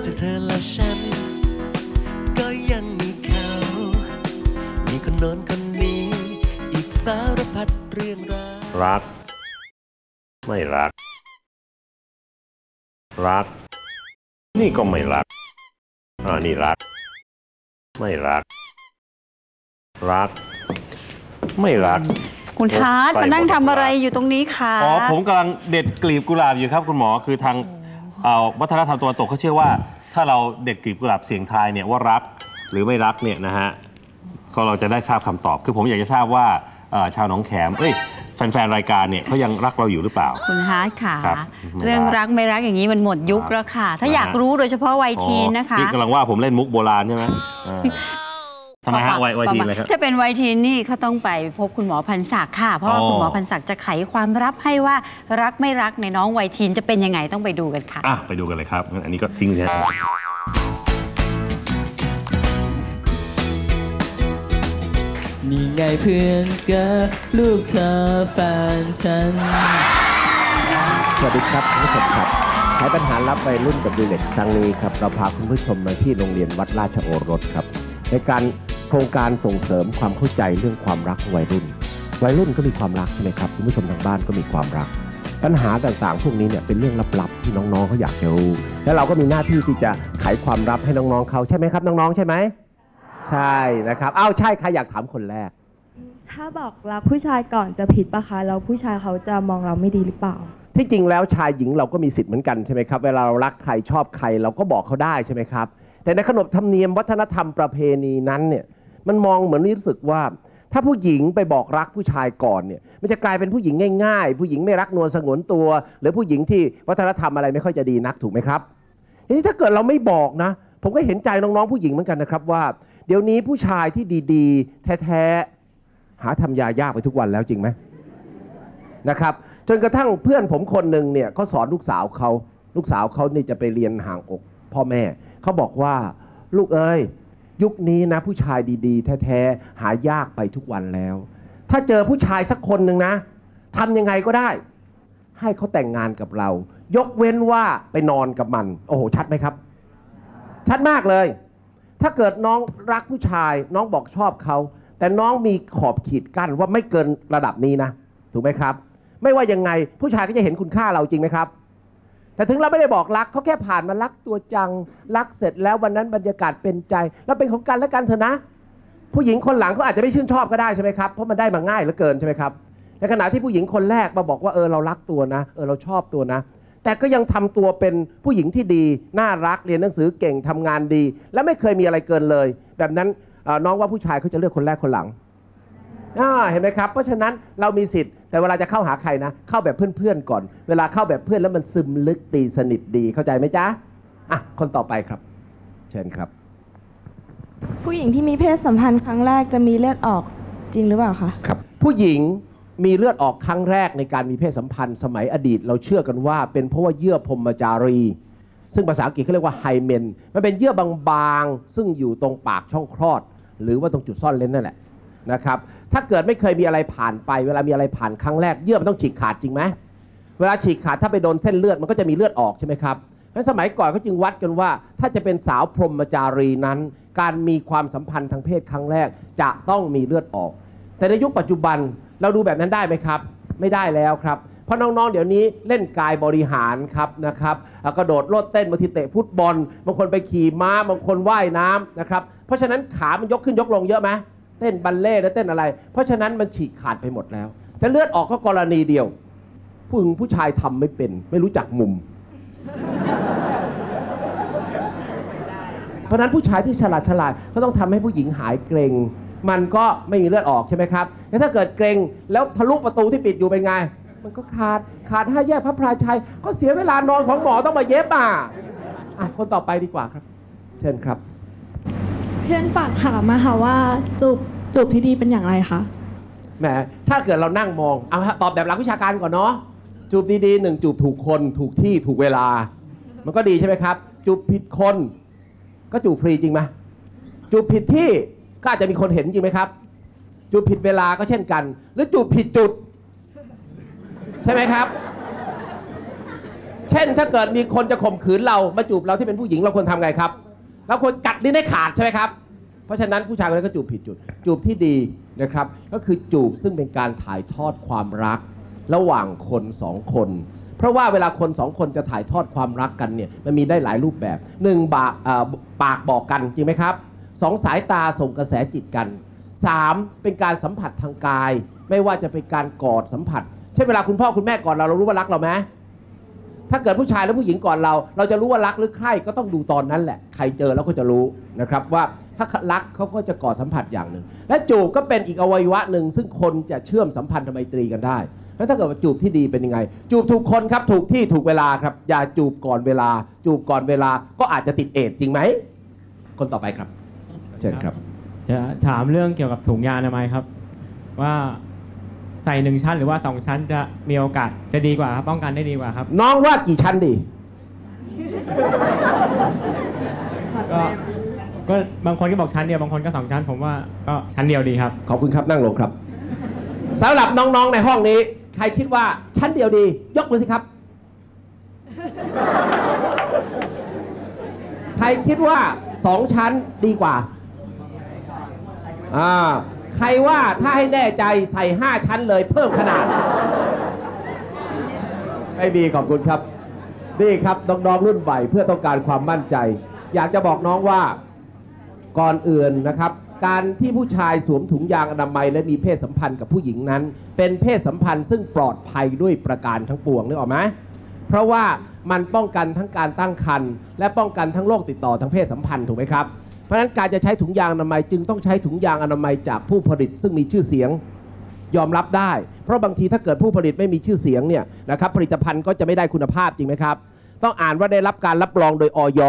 จากเธอและฉันก็ยังมีเขามีคนโน้นคนนี้อีกสารพัดเรื่องราวรักไม่รักรักนี่ก็ไม่รักนี่รักไม่รักรักไม่รักคุณทัศน์มานั่งทำอะไรอยู่ตรงนี้ค่ะอ๋อผมกำลังเด็ดกลีบกุหลาบอยู่ครับคุณหมอคือทางวัฒนธรรมตะวันตกเขาเชื่อว่าถ้าเราเด็ดกลีบกุหลาบเสียงทายเนี่ยว่ารักหรือไม่รักเนี่ยนะฮะก็เราจะได้ทราบคำตอบคือผมอยากจะทราบว่าชาวหนองแขมแฟนๆรายการเนี่ยเขายังรักเราอยู่หรือเปล่าคุณฮาร์ดค่ะเรื่องรักไม่รักอย่างนี้มันหมดยุคแล้วค่ะถ้าอยากรู้โดยเฉพาะวัยทีนนะคะที่กำลังว่าผมเล่นมุกโบราณใช่ไหมทำไมฮะวัยทีนเลยครับถ้าเป็นวัยทีนนี่เขาต้องไปพบคุณหมอพันศักดิ์ค่ะเพราะคุณหมอพันศักดิ์จะไขความลับให้ว่ารักไม่รักในน้องวัยทีนจะเป็นยังไงต้องไปดูกันค่ะไปดูกันเลยครับอันนี้ก็ทิ้งเลยนี่ไงเพื่อนกับลูกเธอแฟนฉันสวัสดีครับคุณผู้ชมครับใช้ปัญหารับวัยรุ่นกับดูเด็กครั้งนี้ครับเราพาคุณผู้ชมมาที่โรงเรียนวัดราชโอรสครับในการโครงการส่งเสริมความเข้าใจเรื่องความรักวัยรุ่นก็มีความรักใช่ไหมครับคุณผู้ชมทางบ้านก็มีความรักปัญหาต่างๆพวกนี้เนี่ยเป็นเรื่องลับๆที่น้องๆเขาอยากจะรู้และเราก็มีหน้าที่ที่จะไขความลับให้น้องๆเขาใช่ไหมครับน้องๆใช่ไหมใช่นะครับใช่ใครอยากถามคนแรกถ้าบอกรักผู้ชายก่อนจะผิดปะคะแล้วผู้ชายเขาจะมองเราไม่ดีหรือเปล่าที่จริงแล้วชายหญิงเราก็มีสิทธิ์เหมือนกันใช่ไหมครับเวลาเรารักใครชอบใครเราก็บอกเขาได้ใช่ไหมครับแต่ในขนบธรรมเนียมวัฒนธรรมประเพณีนั้นเนี่ยมันมองเหมือนรู้สึกว่าถ้าผู้หญิงไปบอกรักผู้ชายก่อนเนี่ยมันจะกลายเป็นผู้หญิงง่ายๆผู้หญิงไม่รักนวลสงวนตัวหรือผู้หญิงที่วัฒนธรรมอะไรไม่ค่อยจะดีนักถูกไหมครับทีนี้ถ้าเกิดเราไม่บอกนะผมก็เห็นใจน้องๆผู้หญิงเหมือนกันนะครับว่าเดี๋ยวนี้ผู้ชายที่ดีๆแท้ๆหาทำยายากไปทุกวันแล้วจริงไหมนะครับจนกระทั่งเพื่อนผมคนหนึ่งเนี่ยเขาสอนลูกสาวเขานี่จะไปเรียนห่างอกพ่อแม่เขาบอกว่าลูกเอ้ยยุคนี้นะผู้ชายดีๆแท้ๆหายากไปทุกวันแล้วถ้าเจอผู้ชายสักคนหนึ่งนะทำยังไงก็ได้ให้เขาแต่งงานกับเรายกเว้นว่าไปนอนกับมันโอ้โหชัดไหมครับชัดมากเลยถ้าเกิดน้องรักผู้ชายน้องบอกชอบเขาแต่น้องมีขอบขีดกั้นว่าไม่เกินระดับนี้นะถูกไหมครับไม่ว่ายังไงผู้ชายก็จะเห็นคุณค่าเราจริงไหมครับแต่ถึงเราไม่ได้บอกรักเขาแค่ผ่านมารักตัวจังรักเสร็จแล้ววันนั้นบรรยากาศเป็นใจแล้วเป็นของกันและกันเถอะนะผู้หญิงคนหลังเขาอาจจะไม่ชื่นชอบก็ได้ใช่ไหมครับเพราะมันได้มาง่ายเหลือเกินใช่ไหมครับในขณะที่ผู้หญิงคนแรกมาบอกว่าเรารักตัวนะเราชอบตัวนะแต่ก็ยังทำตัวเป็นผู้หญิงที่ดีน่ารักเรียนหนังสือเก่งทำงานดีและไม่เคยมีอะไรเกินเลยแบบนั้นน้องว่าผู้ชายเขาจะเลือกคนแรกคนหลังเห็นไหมครับเพราะฉะนั้นเรามีสิทธิ์แต่เวลาจะเข้าหาใครนะเข้าแบบเพื่อนๆก่อนเวลาเข้าแบบเพื่อนแล้วมันซึมลึกตีสนิทดีเข้าใจไหมจ๊ะคนต่อไปครับเชิญครับผู้หญิงที่มีเพศสัมพันธ์ครั้งแรกจะมีเลือดออกจริงหรือเปล่าคะครับผู้หญิงมีเลือดออกครั้งแรกในการมีเพศสัมพันธ์สมัยอดีตเราเชื่อกันว่าเป็นเพราะว่าเยื่อพรหมจารีซึ่งภาษาอังกฤษเขาเรียกว่าไฮเมนมันเป็นเยื่อบางๆซึ่งอยู่ตรงปากช่องคลอดหรือว่าตรงจุดซ่อนเล้นนั่นแหละนะครับถ้าเกิดไม่เคยมีอะไรผ่านไปเวลามีอะไรผ่านครั้งแรกเยื่อมันต้องฉีกขาดจริงไหมเวลาฉีกขาดถ้าไปโดนเส้นเลือดมันก็จะมีเลือดออกใช่ไหมครับเพราะสมัยก่อนเขาจึงวัดกันว่าถ้าจะเป็นสาวพรหมจารีนั้นการมีความสัมพันธ์ทางเพศครั้งแรกจะต้องมีเลือดออกแต่ในยุคปัจจุบันเราดูแบบนั้นได้ไหมครับไม่ได้แล้วครับเพราะน้องๆเดี๋ยวนี้เล่นกายบริหารครับนะครับกระโดดโลดเต้นบางทีเตะฟุตบอลบางคนไปขี่ม้าบางคนว่ายน้ำนะครับเพราะฉะนั้นขามันยกขึ้นยกลงเยอะไหมเต้นบัลเล่ต์แล้วเต้นอะไรเพราะฉะนั้นมันฉีกขาดไปหมดแล้วจะเลือดออกก็กรณีเดียวผู้ชายทำไม่เป็นไม่รู้จักมุม เพราะฉะนั้นผู้ชายที่ฉลาดก็ต้องทำให้ผู้หญิงหายเกรงมันก็ไม่มีเลือดออกใช่ไหมครับแล้วถ้าเกิดเกรงแล้วทะลุประตูที่ปิดอยู่เป็นไงมันก็ขาดห้าแยกพระพลาชัยก็เสียเวลานอนของหมอต้องมาเย็บคนต่อไปดีกว่าครับเชิญครับเพื่อนฝากถามมาค่ะว่าจูบที่ดีเป็นอย่างไรคะแหมถ้าเกิดเรานั่งมองเอาตอบแบบหลักวิชาการก่อนเนาะจูบดีๆหนึ่งจูบถูกคนถูกที่ถูกเวลามันก็ดีใช่ไหมครับจูบผิดคนก็จูบฟรีจริงไหมจูบผิดที่ก็อาจจะมีคนเห็นจริงไหมครับจูบผิดเวลาก็เช่นกันหรือจูบผิดจุดใช่ไหมครับ เช่นถ้าเกิดมีคนจะข่มขืนเรามาจูบเราที่เป็นผู้หญิงเราควรทำไงครับเราควรกัดดิ้นให้ขาดใช่ไหมครับเพราะฉะนั้นผู้ชายคนนั้นก็จูบผิดจุดจูบที่ดีนะครับก็คือจูบซึ่งเป็นการถ่ายทอดความรักระหว่างคนสองคนเพราะว่าเวลาคนสองคนจะถ่ายทอดความรักกันเนี่ยมันมีได้หลายรูปแบบหนึ่งปากบอกกันจริงไหมครับสองสายตาส่งกระแสจิตกันสามเป็นการสัมผัสทางกายไม่ว่าจะเป็นการกอดสัมผัสเช่นเวลาคุณพ่อคุณแม่กอดเราเรารู้ว่ารักเราไหมถ้าเกิดผู้ชายและผู้หญิงกอดเราเราจะรู้ว่ารักหรือใคร่ก็ต้องดูตอนนั้นแหละใครเจอแล้วก็จะรู้นะครับว่าถ้ารักเขาก็จะกอดสัมผัสอย่างหนึ่งและจูบก็เป็นอีกอวัยวะหนึ่งซึ่งคนจะเชื่อมสัมพันธไมตรีกันได้แล้วถ้าเกิดว่าจูบที่ดีเป็นยังไงจูบถูกคนครับถูกที่ถูกเวลาครับอย่าจูบก่อนเวลาจูบก่อนเวลาก็อาจจะติดเอดจริงไหมคนต่อไปครับเชิญครับจะถามเรื่องเกี่ยวกับถุงยางอนามัยครับว่าใส่1ชั้นหรือว่า2ชั้นจะมีโอกาสจะดีกว่าครับป้องกันได้ดีกว่าครับน้องว่ากี่ชั้นดีก็บางคนก็บอกชั้นเดียวบางคนก็2ชั้นผมว่าก็ชั้นเดียวดีครับขอบคุณครับนั่งลงครับสำหรับน้องๆในห้องนี้ใครคิดว่าชั้นเดียวดียกมือสิครับใครคิดว่า2ชั้นดีกว่าใครว่าถ้าให้แน่ใจใส่5ชั้นเลยเพิ่มขนาดไม่ดีขอบคุณครับนี่ครับน้องๆรุ่นใหม่เพื่อต้องการความมั่นใจอยากจะบอกน้องว่าก่อนอื่นนะครับการที่ผู้ชายสวมถุงยางอนามัยและมีเพศสัมพันธ์กับผู้หญิงนั้นเป็นเพศสัมพันธ์ซึ่งปลอดภัยด้วยประการทั้งปวงนึกออกไหมเพราะว่ามันป้องกันทั้งการตั้งครรภ์และป้องกันทั้งโรคติดต่อทางเพศสัมพันธ์ถูกไหมครับเพราะฉะนั้นการจะใช้ถุงยางอนามัยจึงต้องใช้ถุงยางอนามัยจากผู้ผลิตซึ่งมีชื่อเสียงยอมรับได้เพราะบางทีถ้าเกิดผู้ผลิตไม่มีชื่อเสียงเนี่ยนะครับผลิตภัณฑ์ก็จะไม่ได้คุณภาพจริงไหมครับต้องอ่านว่าได้รับการรับรองโดยอย.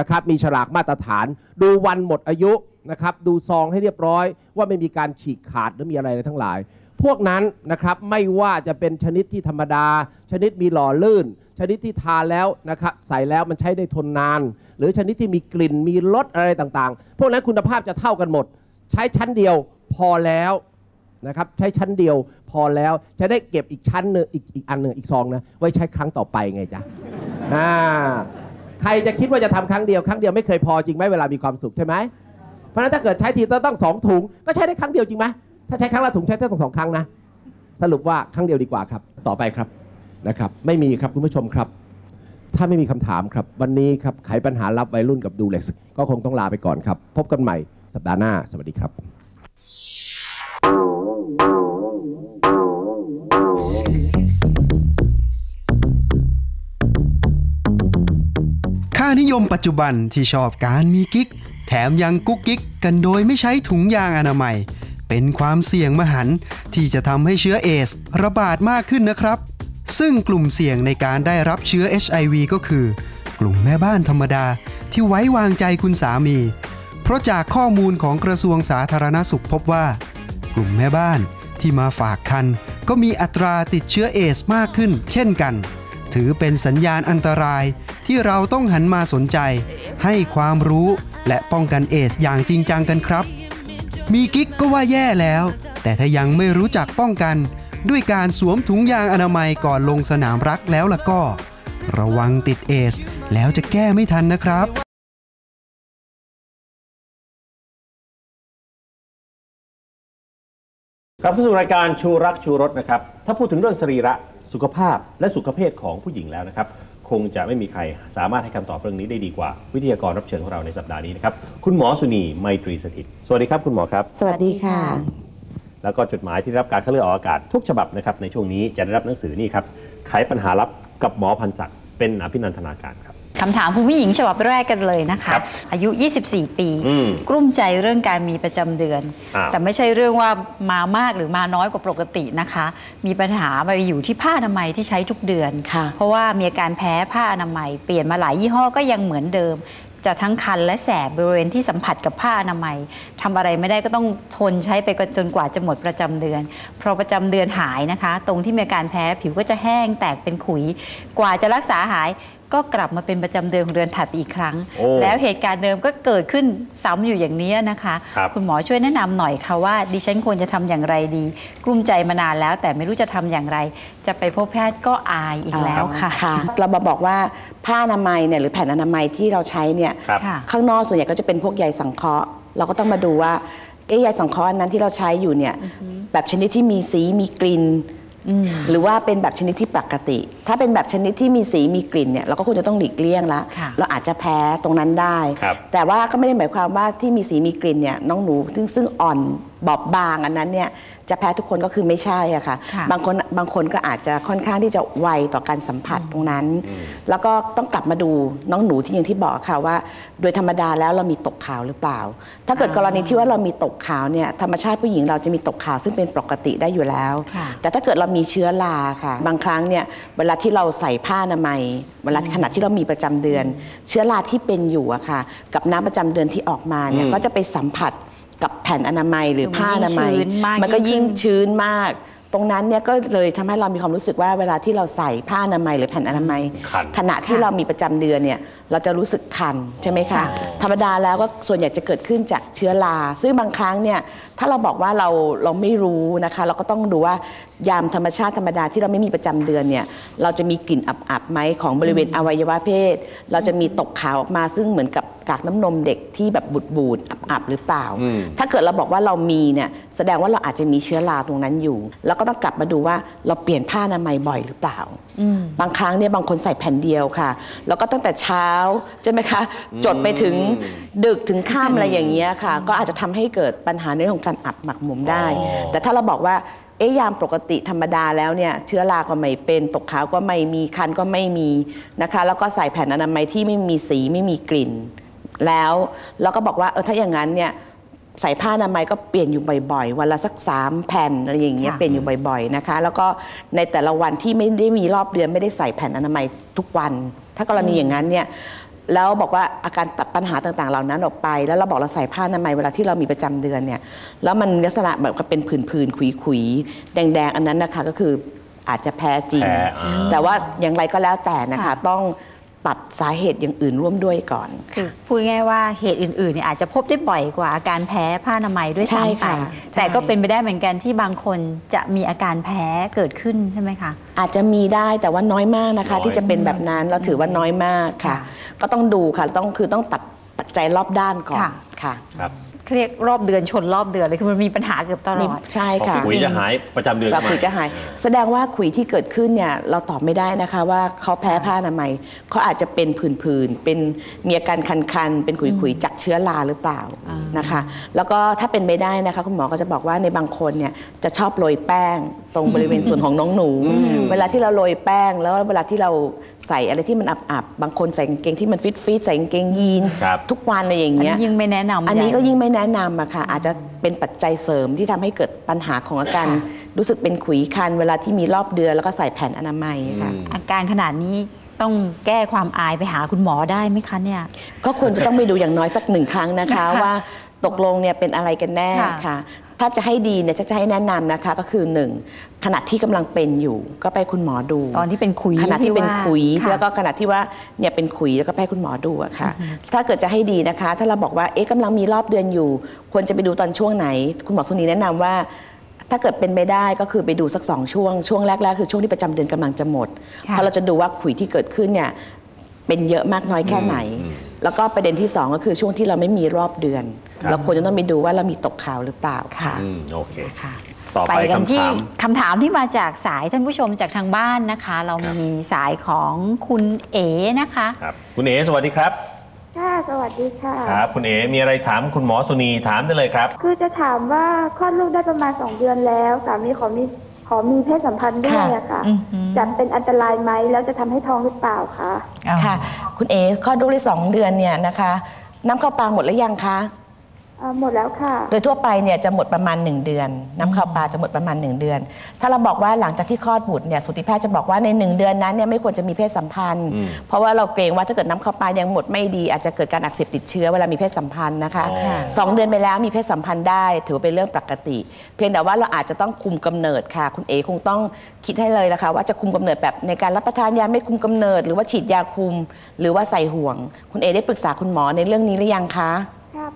นะครับมีฉลากมาตรฐานดูวันหมดอายุนะครับดูซองให้เรียบร้อยว่าไม่มีการฉีกขาดหรือมีอะไรทั้งหลายพวกนั้นนะครับไม่ว่าจะเป็นชนิดที่ธรรมดาชนิดมีหล่อลื่นชนิดที่ทาแล้วนะครับใส่แล้วมันใช้ได้ทนนานหรือชนิดที่มีกลิ่นมีรสอะไรต่างๆพวกนั้นคุณภาพจะเท่ากันหมดใช้ชั้นเดียวพอแล้วนะครับใช้ชั้นเดียวพอแล้วจะได้เก็บอีกชั้นนึงอีกอันนึงอีกซองนะไว้ใช้ครั้งต่อไปไงจ๊ะใครจะคิดว่าจะทำครั้งเดียวไม่เคยพอจริงไหมเวลามีความสุขใช่ไหมเพราะฉะนั้นถ้าเกิดใช้ทีต้อง2ถุงก็ใช้ได้ครั้งเดียวจริงไหมถ้าใช้ครั้งละถุงใช้ได้ต้อง2ครั้งนะสรุปว่าครั้งเดียวดีกว่าครับต่อไปครับนะครับไม่มีครับคุณผู้ชมครับถ้าไม่มีคำถามครับวันนี้ครับไขปัญหารับวัยรุ่นกับดูเล็กซ์ก็คงต้องลาไปก่อนครับพบกันใหม่สัปดาห์หน้าสวัสดีครับค่านิยมปัจจุบันที่ชอบการมีกิ๊กแถมยังกุ๊กกิ๊กกันโดยไม่ใช้ถุงยางอนามัยเป็นความเสี่ยงมหันต์ที่จะทำให้เชื้อเอสระบาดมากขึ้นนะครับซึ่งกลุ่มเสี่ยงในการได้รับเชื้อ HIV ก็คือกลุ่มแม่บ้านธรรมดาที่ไว้วางใจคุณสามีเพราะจากข้อมูลของกระทรวงสาธารณสุขพบว่ากลุ่มแม่บ้านที่มาฝากครรภ์ก็มีอัตราติดเชื้อเอสมากขึ้นเช่นกันถือเป็นสัญญาณอันตรายที่เราต้องหันมาสนใจให้ความรู้และป้องกันเอสอย่างจริงจังกันครับมีกิ๊กก็ว่าแย่แล้วแต่ถ้ายังไม่รู้จักป้องกันด้วยการสวมถุงยางอนามัยก่อนลงสนามรักแล้วล่ะก็ระวังติดเอสแล้วจะแก้ไม่ทันนะครับกลับมาสู่รายการชูรักชูรสนะครับถ้าพูดถึงเรื่องสรีระสุขภาพและสุขเพศของผู้หญิงแล้วนะครับคงจะไม่มีใครสามารถให้คำตอบเรื่องนี้ได้ดีกว่าวิทยากรรับเชิญของเราในสัปดาห์นี้นะครับคุณหมอสุนีไมตรีสถิตสวัสดีครับคุณหมอครับสวัสดีค่ะแล้วก็จดหมายที่ได้รับการคัดเลือกออกอากาศทุกฉบับนะครับในช่วงนี้จะได้รับหนังสือนี่ครับไขปัญหาลับกับหมอพันศักดิ์เป็นอภินันทนาการครับคำถามคุณผู้หญิงฉบับแรกกันเลยนะคะอายุ24ปีกลุ้มใจเรื่องการมีประจำเดือนแต่ไม่ใช่เรื่องว่ามามากหรือมาน้อยกว่าปกตินะคะมีปัญหาไปอยู่ที่ผ้าอนามัยที่ใช้ทุกเดือนเพราะว่ามีอาการแพ้ผ้าอนามัยเปลี่ยนมาหลายยี่ห้อก็ยังเหมือนเดิมจะทั้งคันและแสบบริเวณที่สัมผัสกับผ้าอนามัยทำอะไรไม่ได้ก็ต้องทนใช้ไปจนกว่าจะหมดประจำเดือนพอประจำเดือนหายนะคะตรงที่มีอาการแพ้ผิวก็จะแห้งแตกเป็นขุยกว่าจะรักษาหาย ก็กลับมาเป็นประจำเดือนของเดือนถัดไปอีกครั้งแล้วเหตุการณ์เดิมก็เกิดขึ้นซ้ำอยู่อย่างนี้นะคะคุณหมอช่วยแนะนำหน่อยค่ะว่าดิฉันควรจะทำอย่างไรดีกลุ้มใจมานานแล้วแต่ไม่รู้จะทำอย่างไรจะไปพบแพทย์ก็อายอีกแล้วค่ะเราบอกว่าผ้าอนามัยเนี่ยหรือแผ่นอนามัยที่เราใช้เนี่ยข้างนอกส่วนใหญ่ก็จะเป็นพวกใยสังเคราะห์เราก็ต้องมาดูว่าใยสังเคราะห์นั้นที่เราใช้อยู่เนี่ยแบบชนิดที่มีสีมีกลิ่นหรือว่าเป็นแบบชนิดที่ปกติถ้าเป็นแบบชนิดที่มีสีมีกลิ่นเนี่ยเราก็ควรจะต้องหลีกเลี่ยงละเราอาจจะแพ้ตรงนั้นได้แต่ว่าก็ไม่ได้หมายความว่าที่มีสีมีกลิ่นเนี่ยน้องหนูซึ่งอ่อนบอบบางอันนั้นเนี่ยจะแพ้ทุกคนก็คือไม่ใช่อะค่ะบางคนก็อาจจะค่อนข้างที่จะไวต่อการสัมผัสตรงนั้นแล้วก็ต้องกลับมาดูน้องหนูที่อย่างที่บอกค่ะว่าโดยธรรมดาแล้วเรามีตกขาวหรือเปล่าถ้าเกิดกรณีที่ว่าเรามีตกขาวเนี่ยธรรมชาติผู้หญิงเราจะมีตกขาวซึ่งเป็นปกติได้อยู่แล้วแต่ถ้าเกิดเรามีเชื้อราค่ะบางครั้งเนี่ยเวลาที่เราใส่ผ้าอนามัยเวลาขณะที่เรามีประจำเดือนเชื้อราที่เป็นอยู่อะค่ะกับน้ำประจำเดือนที่ออกมาเนี่ยก็จะไปสัมผัสกับแผ่นอนามัยหรือผ้าอนามัยมันก็ยิ่งชื้นมากตรงนั้นเนี่ยก็เลยทำให้เรามีความรู้สึกว่าเวลาที่เราใส่ผ้าอนามัยหรือแผ่นอนามัยขณะที่เรามีประจำเดือนเนี่ยเราจะรู้สึกคันใช่ไหมคะธรรมดาแล้วก็ส่วนใหญ่จะเกิดขึ้นจากเชื้อราซึ่งบางครั้งเนี่ยถ้าเราบอกว่าเราไม่รู้นะคะเราก็ต้องดูว่ายามธรรมชาติธรรมดาที่เราไม่มีประจำเดือนเนี่ยเราจะมีกลิ่นอับๆไหมของบริเวณอวัยวะเพศเราจะมีตกขาวออกมาซึ่งเหมือนกับกากน้ำนมเด็กที่แบบบูดๆอับๆหรือเปล่าถ้าเกิดเราบอกว่าเรามีเนี่ยแสดงว่าเราอาจจะมีเชื้อราตรงนั้นอยู่แล้วก็ต้องกลับมาดูว่าเราเปลี่ยนผ้าอนามัยบ่อยหรือเปล่าบางครั้งเนี่ยบางคนใส่แผ่นเดียวค่ะแล้วก็ตั้งแต่เช้าใช่ไหมคะจดไปถึงดึกถึงค่ำอะไรอย่างเงี้ยค่ะก็อาจจะทำให้เกิดปัญหาเรื่องของการอับหมักหมมได้แต่ถ้าเราบอกว่าเอ๊ยยามปกติธรรมดาแล้วเนี่ยเชื้อราก็ไม่เป็นตกขาวก็ไม่มีคันก็ไม่มีนะคะแล้วก็ใส่แผ่นอนามัยที่ไม่มีสีไม่มีกลิ่นแล้วเราก็บอกว่าถ้าอย่างนั้นเนี่ยใส่ผ้าอนามัยก็เปลี่ยนอยู่บ่อยๆวันละสัก3 แผ่นอะไรอย่างเงี้ยเปลี่ยนอยู่บ่อยๆนะคะแล้วก็ในแต่ละวันที่ไม่ได้มีรอบเดือนไม่ได้ใส่แผ่นอนามัยทุกวันถ้ากรณีอย่างนั้นเนี่ยแล้วบอกว่าอาการตัดปัญหาต่างๆเหล่านั้นออกไปแล้วเราบอกเราใส่ผ้าอนามัยเวลาที่เรามีประจำเดือนเนี่ยแล้วมันลักษณะแบบก็เป็นผื่นๆขุยๆแดงๆอันนั้นนะคะก็คืออาจจะแพ้จริงแต่ว่าอย่างไรก็แล้วแต่นะคะต้องตัดสาเหตุอย่างอื่นร่วมด้วยก่อนคือพูดง่ายว่าเหตุอื่นๆเนี่ยอาจจะพบได้บ่อยกว่าอาการแพ้ผ้าอนามัยด้วยซ้ำไปแต่ก็เป็นไปได้เหมือนกันที่บางคนจะมีอาการแพ้เกิดขึ้นใช่ไหมคะอาจจะมีได้แต่ว่าน้อยมากนะคะที่จะเป็นแบบนั้นเราถือว่าน้อยมากค่ะก็ต้องดูค่ะต้องตัดปัจจัยรอบด้านก่อนค่ะเรียกรอบเดือนชนรอบเดือนเลยคือมันมีปัญหาเกือบตลอดใช่ค่ะขุยจะหายประจำเดือนขุยจะหายแสดงว่าขุยที่เกิดขึ้นเนี่ยเราตอบไม่ได้นะคะว่าเขาแพ้ผ้าอนามัยเขาอาจจะเป็นผื่นๆเป็นมีอาการคันๆเป็นขุยๆจากเชื้อราหรือเปล่านะคะแล้วก็ถ้าเป็นไม่ได้นะคะคุณหมอก็จะบอกว่าในบางคนเนี่ยจะชอบโรยแป้งตรงบริเวณส่วนของน้องหนูเวลาที่เราโรยแป้งแล้วเวลาที่เราใส่อะไรที่มันอับๆบางคนใส่กางเกงที่มันฟิตๆใส่กางเกงยีนทุกวันอะไรอย่างเงี้ยยิ่งไม่แนะนำอันนี้ก็ยิ่งไม่แนะนำอะค่ะอาจจะเป็นปัจจัยเสริมที่ทำให้เกิดปัญหาของอาการรู้สึกเป็นขุยคันเวลาที่มีรอบเดือนแล้วก็ใส่แผ่นอนามัยค่ะอาการขนาดนี้ต้องแก้ความอายไปหาคุณหมอได้ไหมคะเนี่ยก็ควรจะต้องไปดูอย่างน้อยสัก 1 ครั้งนะคะว่าตกลงเนี่ยเป็นอะไรกันแน่ค่ะถ้าจะให้ดีเนี่ยจะให้แนะนำนะคะก็คือ 1. ขณะที่กำลังเป็นอยู่ก็ไปคุณหมอดูตอนที่เป็นขุยขณะที่เป็นขุยแล้วก็ขณะที่ว่าเนี่ยเป็นขุยแล้วก็ไปคุณหมอดูอะค่ะถ้าเกิดจะให้ดีนะคะถ้าเราบอกว่ากำลังมีรอบเดือนอยู่ควรจะไปดูตอนช่วงไหนคุณหมอสุนีแนะนำว่าถ้าเกิดเป็นไม่ได้ก็คือไปดูสัก2ช่วงแรกๆคือช่วงที่ประจำเดือนกำลังจะหมดเพราะเราจะดูว่าขุยที่เกิดขึ้นเนี่ยเป็นเยอะมากน้อยแค่ไหนแล้วก็ประเด็นที่2ก็คือช่วงที่เราไม่มีรอบเดือนเราควรจะต้องไปดูว่าเรามีตกขาวหรือเปล่าค่ะโอเคค่ะต่อไปกันที่คำถามที่มาจากสายท่านผู้ชมจากทางบ้านนะคะเรามีสายของคุณเอ๋นะคะคุณเอ๋สวัสดีครับค่ะสวัสดีค่ะครับคุณเอ๋มีอะไรถามคุณหมอสุนีถามได้เลยครับคือจะถามว่าคลอดลูกได้ประมาณ2 เดือนแล้วสามีขอมีเพศสัมพันธ์ด้วยอะค่ะจะเป็นอันตรายไหมแล้วจะทำให้ท้องหรือเปล่าคะค่ะคุณเอ๋คลอดลูกได้2 เดือนเนี่ยนะคะน้ำเข้าปากหมดหรือยังคะ หมดแล้วค่ะโดยทั่วไปเนี่ยจะหมดประมาณ1เดือนน้ำข้าวปลาจะหมดประมาณ1เดือนถ้าเราบอกว่าหลังจากที่คลอดบุตรเนี่ยสูติแพทย์จะบอกว่าใน1เดือนนั้นเนี่ยไม่ควรจะมีเพศสัมพันธ์เพราะว่าเราเกรงว่าถ้าเกิดน้ำข้าวปลายังหมดไม่ดีอาจจะเกิดการอักเสบติดเชื้อเวลามีเพศสัมพันธ์นะคะ2เดือนไปแล้วมีเพศสัมพันธ์ได้ถือเป็นเรื่องปกติเพียงแต่ว่าเราอาจจะต้องคุมกำเนิดค่ะคุณเอคงต้องคิดให้เลยนะคะว่าจะคุมกำเนิดแบบในการรับประทานยาไม่คุมกำเนิดหรือว่าฉีดยาคุมหรือว่าใส่ห่วงคุณเอได้ปรึกษาคุณหมอในเรื่องนี้หรือยังคะ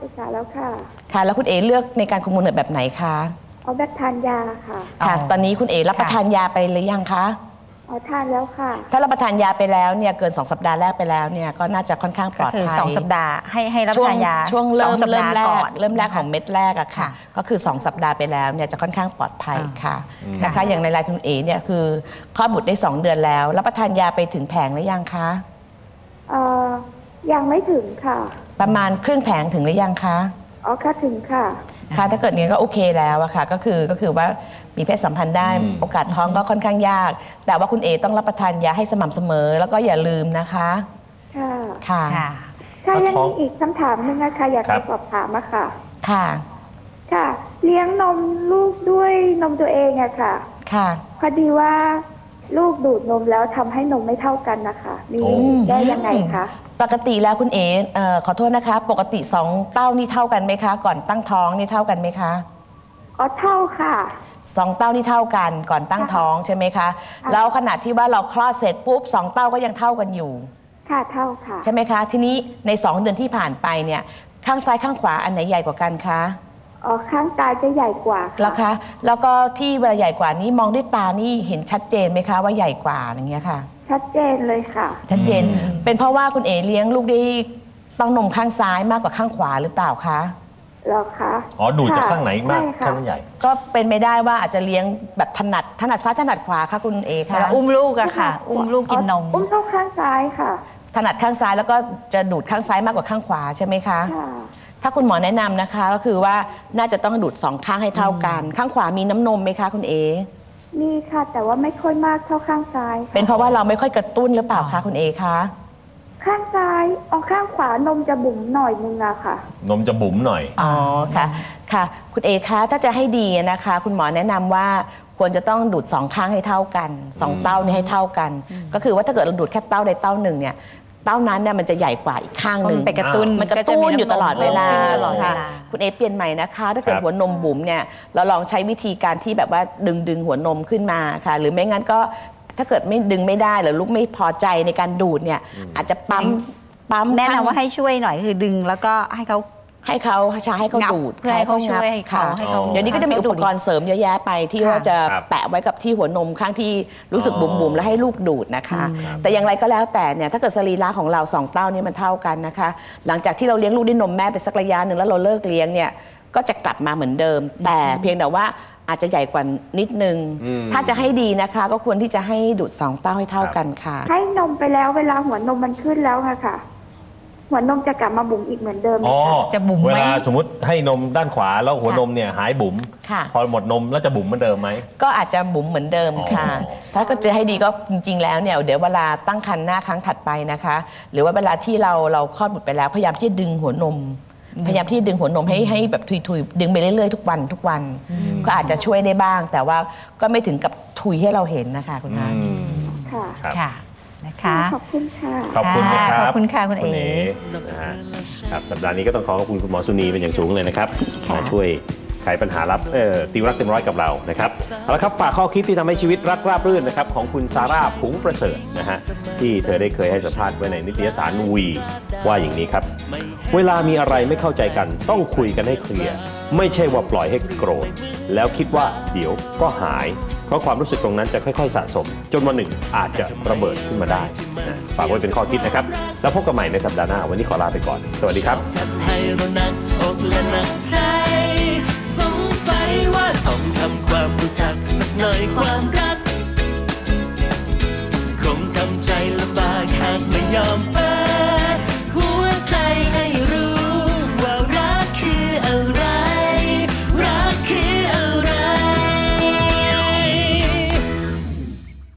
ปรึกษาแล้วค่ะค่ะแล้วคุณเอเลือกในการคุมกำเนิดแบบไหนคะเอาแบบทานยาค่ะค่ะตอนนี้คุณเอรับประทานยาไปหรือยังคะอ๋อทานแล้วค่ะถ้ารับประทานยาไปแล้วเนี่ยเกิน2สัปดาห์แรกไปแล้วเนี่ยก็น่าจะค่อนข้างปลอดภัย2สัปดาห์ให้รับประทานยาช่วงเริ่มแรกของเม็ดแรกอะค่ะก็คือ2สัปดาห์ไปแล้วเนี่ยจะค่อนข้างปลอดภัยค่ะนะคะอย่างในรายคุณเอเนี่ยคือคลอดบุตรได้2เดือนแล้วรับประทานยาไปถึงแผงหรือยังคะยังไม่ถึงค่ะประมาณครึ่งแผงถึงหรือยังคะอ๋อค่ะถึงค่ะค่ะถ้าเกิดนี้ก็โอเคแล้วอะค่ะก็คือว่ามีเพศสัมพันธ์ได้โอกาสท้องก็ค่อนข้างยากแต่ว่าคุณเอต้องรับประทานยาให้สม่ำเสมอแล้วก็อย่าลืมนะคะค่ะค่ะค่ะยังมีอีกคำถามนึงนะคะอยากจะสอบถามอะค่ะค่ะค่ะเลี้ยงนมลูกด้วยนมตัวเองอะค่ะค่ะพอดีว่าลูกดูดนมแล้วทำให้นมไม่เท่ากันนะคะมีได้ยังไงคะปกติแล้วคุณเอ๋ขอโทษนะคะปกติ2เต้านี่เท่ากันไหมคะก่อนตั้งท้องนี่เท่ากันไหมคะอ๋อเท่าค่ะ2เต้านี่เท่ากันก่อนตั้งท้องใช่ไหมคะแล้วขณะที่ว่าเราคลอดเสร็จปุ๊บ2เต้าก็ยังเท่ากันอยู่ค่ะเท่าค่ะใช่ไหมคะทีนี้ใน2เดือนที่ผ่านไปเนี่ยข้างซ้ายข้างขวาอันไหนใหญ่กว่ากันคะอ๋อข้างซ้ายจะใหญ่กว่าแล้วคะแล้วก็ที่เวลาใหญ่กว่านี้มองด้วยตานี่เห็นชัดเจนไหมคะว่าใหญ่กว่าอย่างเงี้ยค่ะชัดเจนเลยค่ะชัดเจนเป็นเพราะว่าคุณเอ๋เลี้ยงลูกด้วยต้องนมข้างซ้ายมากกว่าข้างขวาหรือเปล่าคะหรอคะอ๋อดูจากข้างไหนมากข้างใหญ่ก็เป็นไม่ได้ว่าอาจจะเลี้ยงแบบถนัดซ้ายถนัดขวาค่ะคุณเอ๋ค่ะอุ้มลูกอะค่ะอุ้มลูกกินนมอุ้มลูกข้างซ้ายค่ะถนัดข้างซ้ายแล้วก็จะดูดข้างซ้ายมากกว่าข้างขวาใช่ไหมคะถ้าคุณหมอแนะนำนะคะก็คือว่าน่าจะต้องดูด2ข้างให้เท่ากันข้างขวามีน้ำนมไหมคะคุณเอมีค่ะแต่ว่าไม่ค่อยมากเท่าข้างซ้ายเป็นเพราะว่าเราไม่ค่อยกระตุ้นหรือเปล่าคะคุณเอคะข้างซ้ายเอาข้างขวานมจะบุ๋มหน่อยนึงอะค่ะนมจะบุ๋มหน่อยอ๋อค่ะค่ะคุณเอคะถ้าจะให้ดีนะคะคุณหมอแนะนำว่าควรจะต้องดูด2ข้างให้เท่ากัน2เต้านี่ให้เท่ากันก็คือว่าถ้าเกิดเราดูดแค่เต้าใดเต้าหนึ่งเนี่ยเต้านั้นเนี่ยมันจะใหญ่กว่าอีกข้างหนึ่งมันกระตุ้นอยู่ตลอดเวลาคุณเอเปลี่ยนใหม่นะคะถ้าเกิดหัวนมบุ๋มเนี่ยเราลองใช้วิธีการที่แบบว่าดึงหัวนมขึ้นมาค่ะหรือไม่งั้นก็ถ้าเกิดไม่ดึงไม่ได้หรือลูกไม่พอใจในการดูดเนี่ยอาจจะปั๊มแนะนำว่าให้ช่วยหน่อยคือดึงแล้วก็ให้เขาชาให้เขาดูดให้เขาช่วยค่ะเดี๋ยวนี้ก็จะมีอุปกรณ์เสริมเยอะแยะไปที่ว่าจะแปะไว้กับที่หัวนมข้างที่รู้สึกบุ๋มๆแล้วให้ลูกดูดนะคะแต่อย่างไรก็แล้วแต่เนี่ยถ้าเกิดสรีระของเรา2เต้านี้มันเท่ากันนะคะหลังจากที่เราเลี้ยงลูกด้วยนมแม่ไปสักระยะหนึ่งแล้วเราเลิกเลี้ยงเนี่ยก็จะกลับมาเหมือนเดิมแต่เพียงแต่ว่าอาจจะใหญ่กว่านิดนึงถ้าจะให้ดีนะคะก็ควรที่จะให้ดูด2เต้าให้เท่ากันค่ะให้นมไปแล้วเวลาหัวนมมันขึ้นแล้วค่ะหัวนมจะกลับมาบุ๋มอีกเหมือนเดิมอ๋อจะบุ๋มเวลาสมมติให้นมด้านขวาแล้วหัวนมเนี่ยหายบุ๋มพอหมดนมแล้วจะบุ๋มเหมือนเดิมไหมก็อาจจะบุ๋มเหมือนเดิมค่ะถ้าก็จะให้ดีก็จริงๆแล้วเนี่ยเดี๋ยวเวลาตั้งครรภ์หน้าครั้งถัดไปนะคะหรือว่าเวลาที่เราคลอดบุตรไปแล้วพยายามที่จะดึงหัวนมให้แบบถุยดึงไปเรื่อยๆทุกวันก็อาจจะช่วยได้บ้างแต่ว่าก็ไม่ถึงกับถุยให้เราเห็นนะคะคุณน้าค่ะขอบคุณค่ะขอบคุณนะครับขอบคุณค่ะคุณเอ๋ครับสัปดาห์นี้ก็ต้องขอขอบคุณคุณหมอสุนีเป็นอย่างสูงเลยนะครับมาช่วยไขปัญหารับติวรักเต็มร้อยกับเรานะครับเอาละครับฝากข้อคิดที่ทำให้ชีวิตรักราบรื่นนะครับของคุณซาร่าผุงประเสริฐนะฮะที่เธอได้เคยให้สัมภาษณ์ไว้ในนิตยสารวีว่าอย่างนี้ครับเวลามีอะไรไม่เข้าใจกันต้องคุยกันให้เคลียร์ไม่ใช่ว่าปล่อยให้โกรธแล้วคิดว่าเดี๋ยวก็หายเพราะความรู้สึกตรงนั้นจะค่อยๆสะสมจนวันหนึ่งอาจจะระเบิดขึ้นมาได้ฝากไว้เป็นข้อคิดนะครับแล้วพบกันใหม่ในสัปดาห์หน้าวันนี้ขอลาไปก่อนสวัสดีครับสงสัยว่าต้องทำความรู้จักสักหน่อยความ